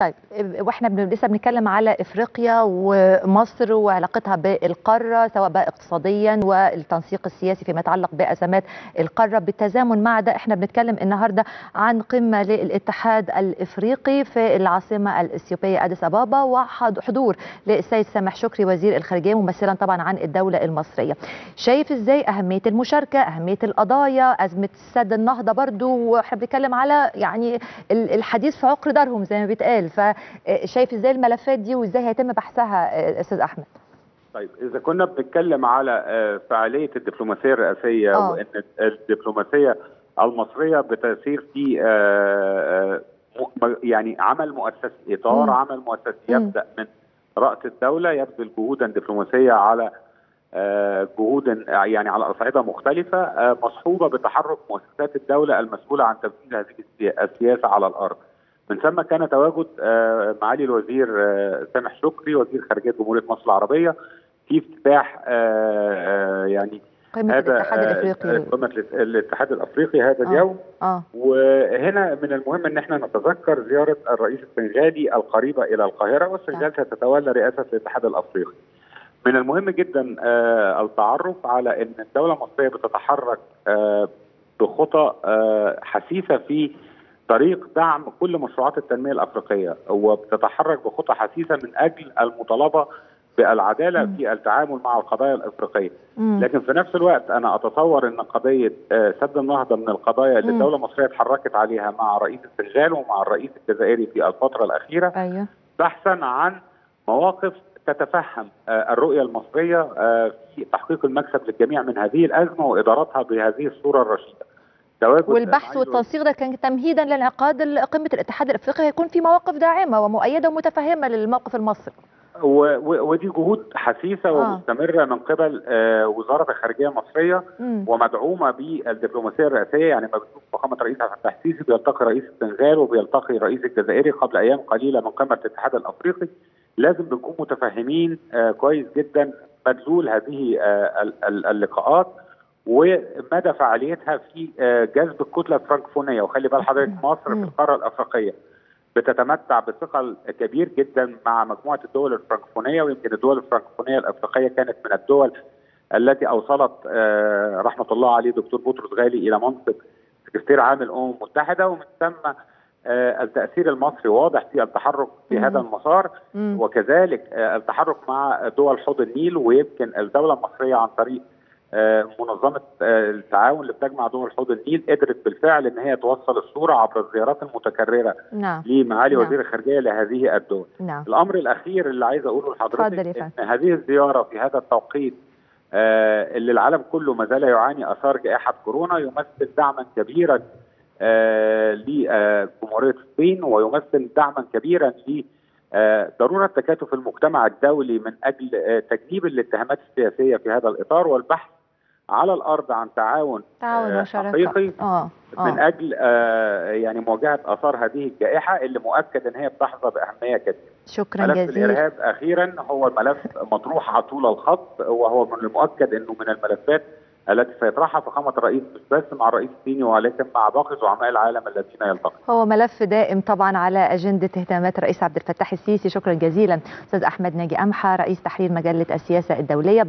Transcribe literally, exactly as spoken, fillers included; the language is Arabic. طيب واحنا لسه بنتكلم على افريقيا ومصر وعلاقتها بالقاره، سواء بقى اقتصاديا والتنسيق السياسي فيما يتعلق بازمات القاره، بالتزامن مع ده احنا بنتكلم النهارده عن قمه للاتحاد الافريقي في العاصمه الاثيوبيه اديس ابابا، وحضور للسيد سامح شكري وزير الخارجيه ممثلا طبعا عن الدوله المصريه. شايف ازاي اهميه المشاركه، اهميه القضايا، ازمه سد النهضه برضو، واحنا بنتكلم على يعني الحديث في عقر دارهم زي ما بيتقال، فشايف ازاي الملفات دي وازاي هيتم بحثها استاذ احمد؟ طيب اذا كنا بنتكلم على فعاليه الدبلوماسيه الرئاسيه أوه. وان الدبلوماسيه المصريه بتسير في يعني عمل مؤسسي، اطار عمل مؤسسي يبدا من راس الدوله، يبذل جهودا دبلوماسيه على جهود يعني على اصعده مختلفه مصحوبه بتحرك مؤسسات الدوله المسؤوله عن تنفيذ هذه السياسه على الارض. من ثم كان تواجد معالي الوزير سامح شكري وزير خارجيه جمهوريه مصر العربيه في افتتاح يعني قمه الاتحاد الافريقي قمه الاتحاد الافريقي هذا اليوم. آه. آه. وهنا من المهم ان احنا نتذكر زياره الرئيس السنغالي القريبه الى القاهره، والسنغال ستتولى رئاسه الاتحاد الافريقي. من المهم جدا التعرف على ان الدوله المصريه بتتحرك بخطى حثيثه في طريق دعم كل مشروعات التنمية الأفريقية، وبتتحرك بخطى حثيثة من أجل المطالبة بالعدالة مم. في التعامل مع القضايا الأفريقية. مم. لكن في نفس الوقت أنا أتصور أن قضية سد النهضة من القضايا اللي مم. الدولة المصرية اتحركت عليها مع رئيس السنغال ومع الرئيس الجزائري في الفترة الأخيرة، أيوه. بحثا عن مواقف تتفهم الرؤية المصرية في تحقيق المكسب للجميع من هذه الأزمة وإدارتها بهذه الصورة الرشيدة. والبحث والتنسيق ده كان تمهيدا لانعقاد قمه الاتحاد الافريقي، هيكون في مواقف داعمه ومؤيده ومتفهمه للموقف المصري. ودي جهود حثيثه ومستمره آه. من قبل آه وزاره الخارجيه المصريه مم. ومدعومه بالدبلوماسيه الرئاسيه. يعني ما بتشوف فخامه الرئيس عبد الفتاح السيسي بيلتقي رئيس السنغال وبيلتقي رئيس الجزائري قبل ايام قليله من قمه الاتحاد الافريقي، لازم بنكون متفهمين آه كويس جدا مدلول هذه آه اللقاءات ومدى فعاليتها في جذب الكتله الفرنكفونيه. وخلي بال حضرتك مصر في القاره الافريقيه بتتمتع بثقل كبير جدا مع مجموعه الدول الفرنكفونيه، ويمكن الدول الفرنكفونيه الافريقيه كانت من الدول التي اوصلت رحمه الله عليه دكتور بطرس غالي الى منصب سكرتير عام الامم المتحده، ومن ثم التاثير المصري واضح في التحرك في هذا المسار، وكذلك التحرك مع دول حوض النيل. ويمكن الدوله المصريه عن طريق منظمة التعاون اللي بتجمع دول حوض النيل قدرت بالفعل ان هي توصل الصورة عبر الزيارات المتكررة نعم. لمعالي نعم. وزير الخارجية لهذه الدول. نعم. الأمر الأخير اللي عايز أقوله لحضرتك إن هذه الزيارة في هذا التوقيت آه اللي العالم كله ما زال يعاني آثار جائحة كورونا يمثل دعما كبيرا آه لجمهورية الصين، ويمثل دعما كبيرا ل ضرورة تكاتف المجتمع الدولي من أجل تجنيب الاتهامات السياسية في هذا الإطار، والبحث على الأرض عن تعاون حقيقي آه. آه. من أجل آه يعني مواجهة آثار هذه الجائحة اللي مؤكد أن هي بتحظى بأهمية كبيرة. شكرا جزيلا. ملف الإرهاب أخيرا هو ملف مطروح على طول الخط، وهو من المؤكد أنه من الملفات التي سيطرحها فخامة الرئيس مش بس مع الرئيس الصيني ولكن مع باقي زعماء العالم الذين يلتقون. هو ملف دائم طبعا على أجندة اهتمامات الرئيس عبد الفتاح السيسي. شكرا جزيلا أستاذ أحمد ناجي امحه رئيس تحرير مجلة السياسة الدولية.